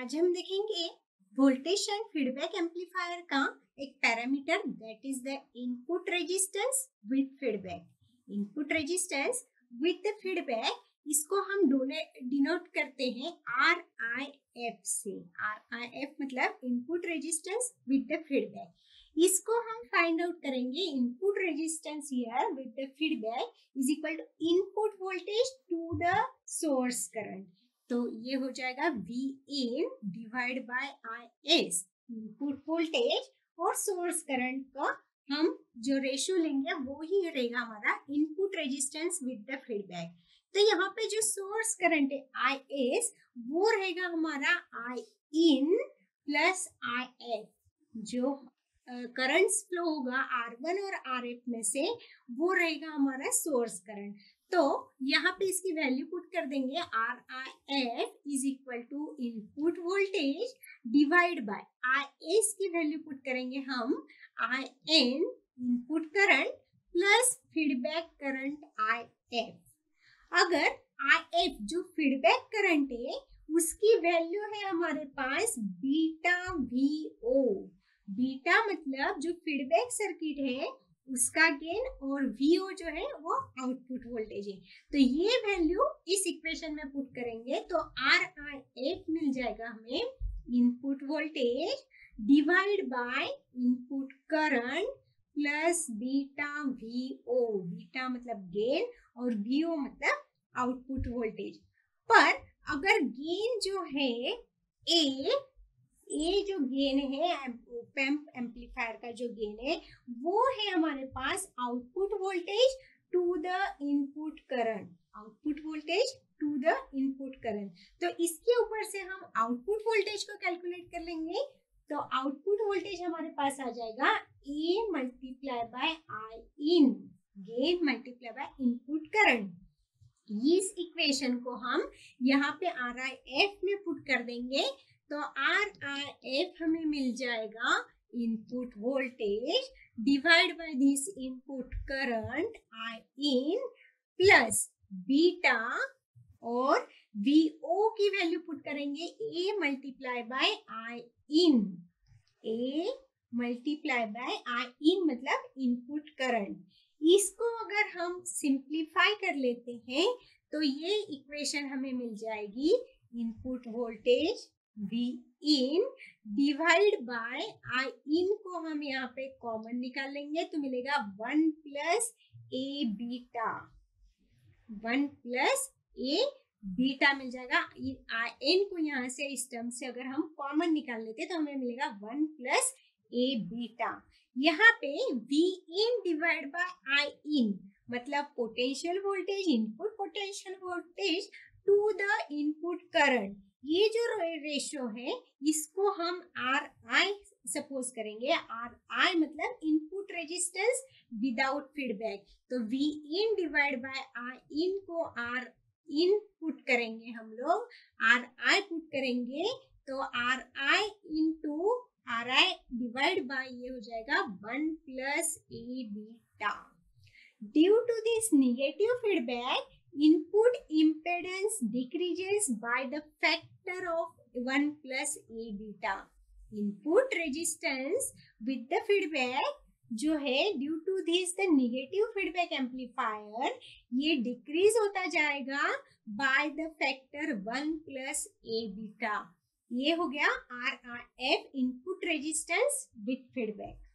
आज हम देखेंगे वोल्टेज एंड फीडबैक एम्पलीफायर का एक parameter that is the input resistance with feedback. Input resistance with the feedback इसको हम डिनोट करते हैं RIF से। RIF मतलब input resistance with the feedback. इसको हम फाइंड आउट करेंगे। Input resistance here with the feedback is equal to input voltage to the source current. तो ये हो जाएगा Vin divide by Is, input voltage और सोर्स करंट का हम जो रेशियो लेंगे वो ही रहेगा हमारा input resistance with the feedback. तो यहाँ पे जो सोर्स करंट है Is वो रहेगा हमारा Iin प्लस If। जो करंट फ्लो होगा R1 और RF में से वो रहेगा हमारा सोर्स करंट। तो यहाँ पे इसकी वैल्यू पुट कर देंगे RIF is equal to input voltage divide by IS की वैल्यू पुट करेंगे हम IN input current plus feedback current IF। अगर IF जो फीडबैक करंट है उसकी वैल्यू है हमारे पास बीटा VO। बीटा मतलब जो फीडबैक सर्किट है उसका गेन और VO जो है वो आउटपुट वोल्टेज है। तो ये वैल्यू इस इक्वेशन में पुट करेंगे तो RIF मिल जाएगा हमें input voltage divide by input current plus beta VO। Beta मतलब गेन और VO मतलब आउटपुट वोल्टेज। पर अगर गेन जो है ये जो गेन है ऑप-एम्प एम्पलीफायर का जो गेन है वो है हमारे पास output voltage to the input current. Output voltage to the input current. तो इसके ऊपर से हम आउटपुट वोल्टेज को कैलकुलेट कर लेंगे। तो आउटपुट वोल्टेज हमारे पास आ जाएगा A multiply by Iin gain multiply by input current. इस इक्वेशन को हम यहाँ पे RIF में पुट कर देंगे तो RIF हमें मिल जाएगा input voltage divide by this input current Iin plus beta और VO की वैल्यू पुट करेंगे A multiply by Iin। A multiply by Iin मतलब इनपुट करंट। इसको अगर हम सिंप्लीफाई कर लेते हैं तो ये इक्वेशन हमें मिल जाएगी input voltage Vin divide by Iin को हम यहाँ पे कॉमन निकालेंगे तो मिलेगा 1 प्लस ए बीटा मिल जाएगा। Iin को यहाँ से इस टर्म से अगर हम कॉमन निकाल लेते तो हमें मिलेगा 1 प्लस ए बीटा। यहाँ पे Vin डिवाइड बाय Iin मतलब potential voltage input potential voltage to the input current. ये जो रेशियो है इसको हम RI सपोज करेंगे। RI मतलब इनपुट रेजिस्टेंस विदाउट फीडबैक। तो Vin डिवाइड बाय Iin को Rin पुट करेंगे हम लोग। RI पुट करेंगे तो RI into RI divide by ये हो जाएगा 1 plus A beta. Due to this negative feedback input impedance decreases by the factor of 1 plus A beta. Input resistance with the feedback जो है due to this the negative feedback amplifier ये decrease होता जाएगा by the factor 1 plus A beta. ये हो गया RIF input resistance with feedback.